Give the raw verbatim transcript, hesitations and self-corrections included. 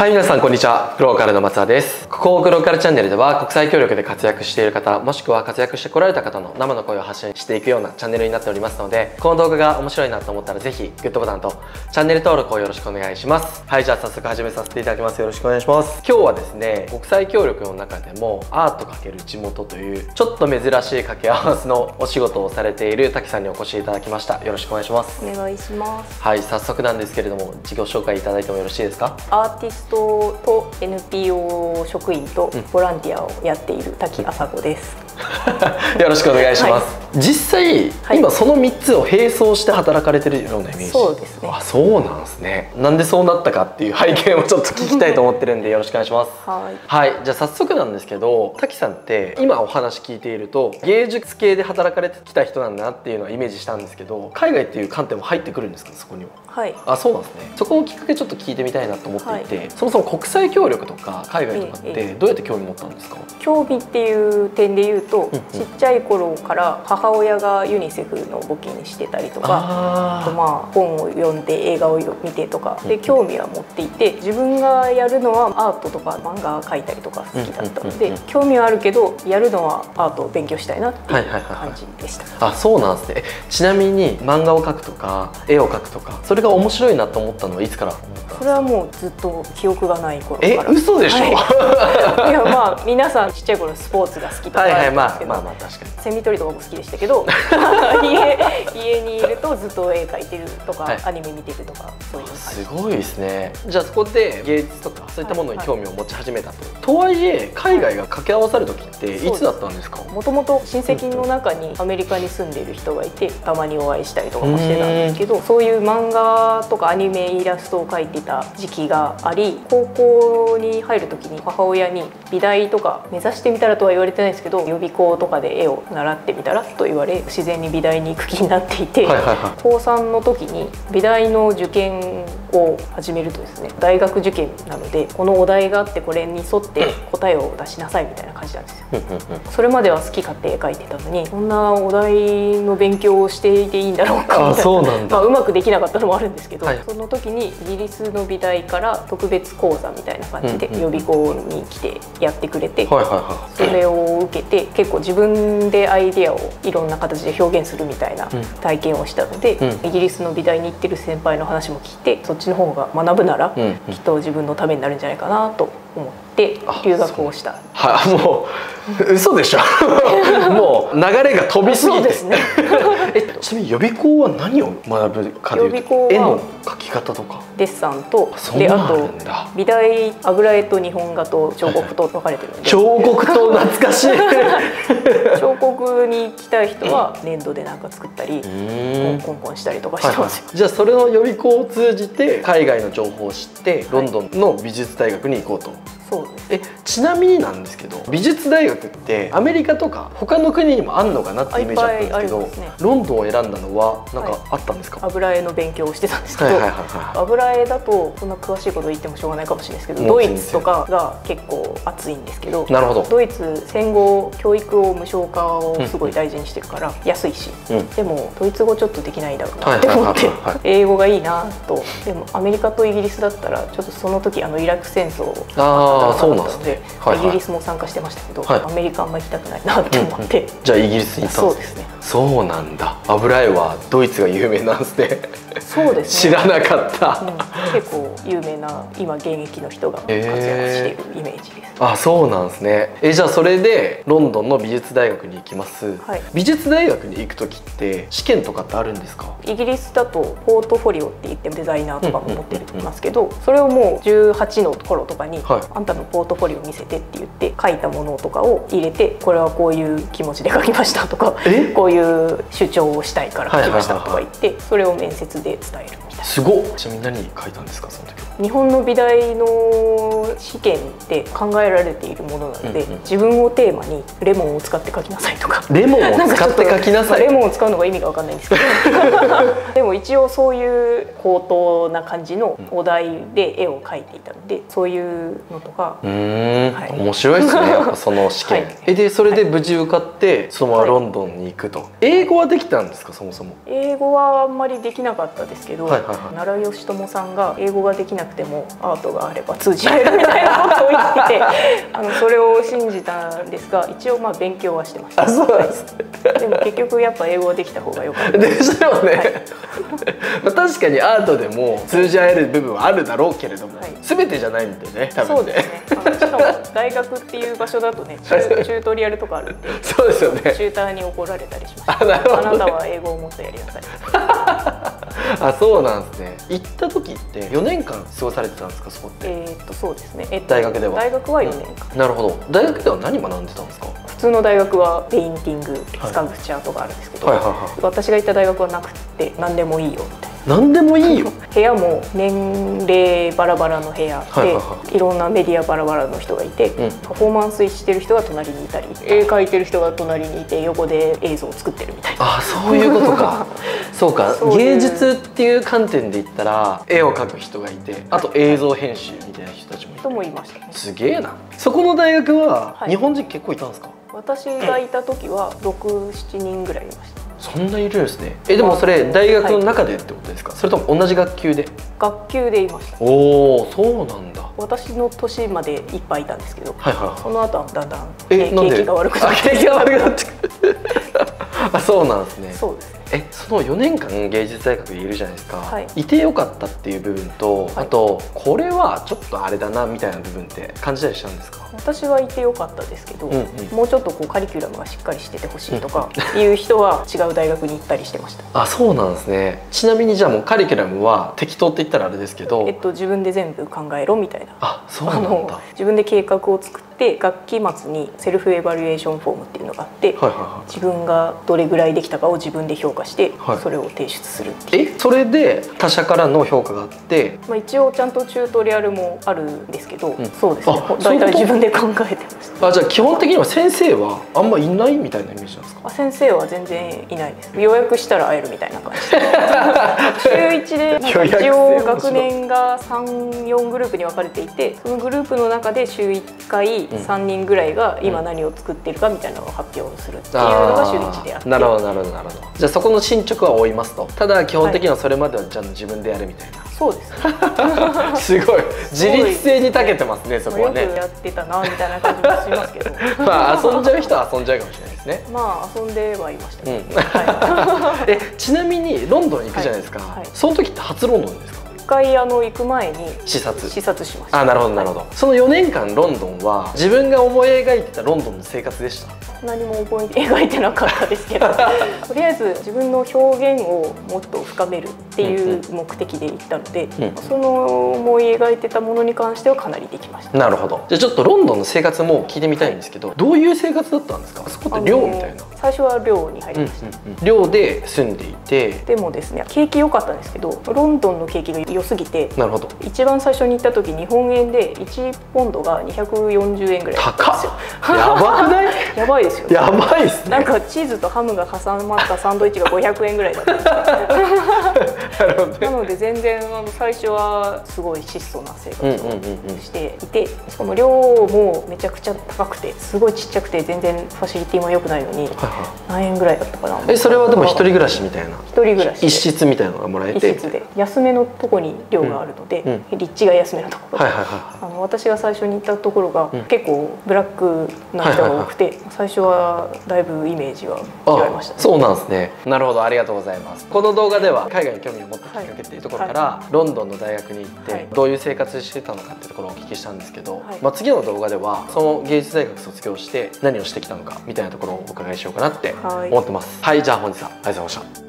はい、皆さんこんにちは。グローカルの松田です。ここグローカルチャンネルでは国際協力で活躍している方、もしくは活躍してこられた方の生の声を発信していくようなチャンネルになっておりますので、この動画が面白いなと思ったらぜひグッドボタンとチャンネル登録をよろしくお願いします。はい、じゃあ早速始めさせていただきます。よろしくお願いします。今日はですね、国際協力の中でもアート×地元というちょっと珍しい掛け合わせのお仕事をされている滝さんにお越しいただきました。よろしくお願いします。お願いします。はい、早速なんですけれども、自己紹介いただいてもよろしいですか？アーティストと エヌピーオー 職員とボランティアをやっている滝麻子です。よろしくお願いします。はい、実際、はい、今そのみっつを並走して働かれてるようなイメージ。そうですね。あ、そうなんですね。なんでそうなったかっていう背景をちょっと聞きたいと思ってるんでよろしくお願いします。はい、はい、じゃあ早速なんですけど、滝さんって今お話聞いていると芸術系で働かれてきた人なんだなっていうのはイメージしたんですけど、海外っていう観点も入ってくるんですか、そこには？はい。あ、そうなんですね。そこをきっかけちょっと聞いてみたいなと思っていて。はい、そもそも国際協力とか海外とかってどうやって興味持ったんですか？興味っていう点で言うと、うん、うん、ちっちゃい頃から母親がユニセフの募金してたりとか、あとまあ本を読んで映画を見てとかで興味は持っていて、自分がやるのはアートとか漫画描いたりとか好きだったので興味はあるけど、やるのはアートを勉強したいなっていう感じでした。あ、そうなんですね。ちなみに漫画を描くとか絵を描くとか、それが面白いなと思ったのはいつから思ったんですか？それはもうずっと記憶がない頃から。え、嘘でしょ？はい、いやまあ皆さんちっちゃい頃スポーツが好きとかあるんですけど、セミ取りとかも好きでしたけど家, 家にいるとずっと絵描いてるとか、はい、アニメ見てるとか、そういう感じ。すごいですね。じゃあそこで芸術とかそういったものに興味を持ち始めたと。はいはい、とはいえ海外が掛け合わさる時っていつだったんですか？もともと親戚の中にアメリカに住んでいる人がいて、たまにお会いしたりとかもしてたんですけど、そういう漫画とかアニメイラストを描いてた時期があり、高校に入る時に母親に美大とか目指してみたらとは言われてないですけど、予備校とかで絵を習ってみたらと言われ、自然に美大に行く気になっていて、高三の時に美大の受験を始めるとですね、大学受験なのでこのお題があってこれに沿って答えを出しなさいみたいな感じなんですよ。それまでは好き勝手描いてたのに、こんなお題の勉強をしていていいんだろうかみたいな。まあうまくできなかったのもあるんですけど、はい、その時にイギリスの美大から特別講座みたいな感じで予備校に来てやってくれて、それを受けて結構自分でアイデアをいろんな形で表現するみたいな体験をしたので、うん、イギリスの美大に行ってる先輩の話も聞いて、そっちの方が学ぶならきっと自分のためになるんじゃないかなと思って留学をした。はい、もう嘘でしょもう流れが飛びすぎて。そうですねえ、ちなみに予備校は何を学ぶかというと、絵の描き方とかデッサンと、であと美大あぐら絵と日本画と彫刻と分かれてるので、彫刻と懐かしい彫刻に来たい人は粘土で何か作ったりコンコンしたりとかしてますよ。じゃあそれの予備校を通じて海外の情報を知ってロンドンの美術大学に行こうと。そうです。え、ちなみになんですけど、美術大学ってアメリカとか他の国にもあんのかなってイメージあったんですけど、ね、ロンドンを選んだのはなんかあったんですか？はい、油絵の勉強をしてたんですけど、油絵だとこんな詳しいこと言ってもしょうがないかもしれないですけど、ドイツとかが結構熱いんですけど、なるほど。ドイツ戦後教育を無償化をすごい大事にしてるから、うん、安いし、うん、でもドイツ語ちょっとできないだろうなって思って英語がいいなと。でもアメリカとイギリスだったらちょっとその時あのイラク戦争あそうなんですね。イギリスも参加してましたけど、はい、アメリカあんま行きたくないなって思って、うん、うん、じゃあイギリスに行ったんです。そうですね。そうなんだ。油絵はドイツが有名なんですね。そうですね。知らなかった、うん、結構有名な今現役の人が活躍しているイメージです。えー、あ、そうなんですね。え、じゃあそれでロンドンの美術大学に行きます。はい、美術大学に行く時って試験とかってあるんですか？イギリスだとポートフォリオって言ってデザイナーとかも持ってると思いますけど、それをもうじゅうはちの頃とかに、はい、あんたのポートフォリオ見せてって言って書いたものとかを入れて、これはこういう気持ちで書きましたとかこういう主張をしたいから書きましたとか言って、それを面接で伝えるみたいな。すごっ。ちなみに何書いたんですかその時は？日本の美大の試験って考えられているものなので、うん、うん、自分をテーマにレモンを使って書きなさいとか、レモンを使って書きなさい、レモンを使うのが意味が分かんないんですけどでもも一応そういう高等な感じのお題で絵を描いていたので、そういうのとか。うん、はい、面白いですねやっぱその試験、はい、えでそれで無事受かってそのままロンドンに行くと、はい、英語はできたんですかそもそも。英語はあんまりできなかったですけど、奈良美智さんが英語ができなくてもアートがあれば通じられるみたいなことを言っててあのそれを信じたんですが、一応まあ勉強はしてました。あ、そうなんです、はい、でも結局やっぱ英語はできた方が良かったでしょうね、はい。まあ確かにアートでも通じ合える部分はあるだろうけれども、はい、全てじゃないんでね多分ね。そうですね、あのしかも大学っていう場所だとねチュ、 チュートリアルとかあるんで、そうですよね、チューターに怒られたりしました。 あ、なるほどね、あなたは英語をもっとやりなさいあ、そうなんですね。行った時ってよねんかん過ごされてたんですかそこって。えっとそうですね、えっと、大学では大学はよねんかん、うん、なるほど。大学では何学んでたんですか。普通の大学はペインティング、スカルプチャーとかあるんですけど、私が行った大学はなくて何でもいいよみたいな。何でもいいよ部屋も年齢バラバラの部屋で、いろんなメディアバラバラの人がいて、うん、パフォーマンスしてる人が隣にいたり、絵描いてる人が隣にいて横で映像を作ってるみたいな。あ、そういうことかそうか、そういう芸術っていう観点で言ったら絵を描く人がいて、あと映像編集みたいな人たちもいて、人もいましたね。すげえな。そこの大学は日本人結構いたんですか。はい、私がいた時はろく、ななにんぐらいいました。そんないるんですね。えでもそれ大学の中でってことですか、はい、それとも同じ学級で。学級でいました。おお、そうなんだ。私の年までいっぱいいたんですけど、その後はだんだん景気が悪くなって、景気が悪くなってあ、そうなんですね。そうですね。えそのよねんかん芸術大学にいるじゃないですか、はい、いてよかったっていう部分と、はい、あとこれはちょっとあれだなみたいな部分って感じたりしたんですか。私はいてよかったですけど、うん、うん、もうちょっとこうカリキュラムがしっかりしててほしいとかいう人は違う大学に行ったりしてましたあ、そうなんですね。ちなみにじゃあもうカリキュラムは適当って言ったらあれですけど、えっと、自分で全部考えろみたいな。あ、そうなんだ。あの自分で計画を作ってで学期末にセルフエバリュエーションフォームっていうのがあって、自分がどれぐらいできたかを自分で評価して、はい、それを提出するっていう。えそれで他者からの評価があって、まあ一応ちゃんとチュートリアルもあるんですけど、うん、そうですね、大体自分で考えてました。あ、じゃあ基本的には先生はあんまいないみたいなイメージなんですか。あ、先生は全然いないです。予約したら会えるみたいな感じで週いちで一応学年がさん、よんグループに分かれていて、そのグループの中で週いっかいさんにんぐらいが今何を作ってるかみたいなのを発表するっていうのが週いちであって、なるほどなるほどなるほど。じゃあそこの進捗は追いますと。ただ基本的にはそれまではちゃんと自分でやるみたいな、はい、そうですねすごい自律性に長けてますねそこはね。よくやってたなみたいな感じもしますけどまあ遊んじゃう人は遊んじゃうかもしれないですね。まあ遊んではいましたね、うん、はいえちなみにロンドン行くじゃないですか、はいはい、その時って初ロンドンですか。一回あの行く前に視察視察しました。あ、なるほどなるほど、はい、そのよねんかんロンドンは自分が思い描いてたロンドンの生活でした。何も思い描いてなかったですけどとりあえず自分の表現をもっと深めるっていう目的で行ったので、うん、うん、その思い描いてたものに関してはかなりできました。なるほど。じゃあちょっとロンドンの生活も聞いてみたいんですけど、どういう生活だったんですか。そこって寮みたいな。最初は寮に入りました。寮で住んでいて、でもですね景気良かったんですけど、ロンドンの景気が良すぎて、なるほど、一番最初に行った時日本円でいちポンドがにひゃくよんじゅうえんぐらいだったんですよ。高っ、やばくないやばいですよね。やばいっすね。なんかチーズとハムが挟まったサンドイッチがごひゃくえんぐらいだったんですよなので全然あの最初はすごい質素な生活をしていて、しかも寮もめちゃくちゃ高くて、すごいちっちゃくて全然ファシリティも良くないのに、何円ぐらいだったかな。えそれはでも一人暮らしみたいな。一人暮らし一室みたいなのがもらえて、一室で安めのとこに寮があるので、立地が安めのところ。あの私が最初に行ったところが結構ブラックな人が多くて、最初はだいぶイメージは違いましたね。そうなんですね。なるほど、ありがとうございます。この動画では海外に興味を持ったきっかけっていうところからロンドンの大学に行ってどういう生活してたのかっていうところをお聞きしたんですけど、まあ次の動画ではその芸術大学卒業して何をしてきたのかみたいなところをお伺いしようかなって思ってます。はい、じゃあ本日はありがとうございました。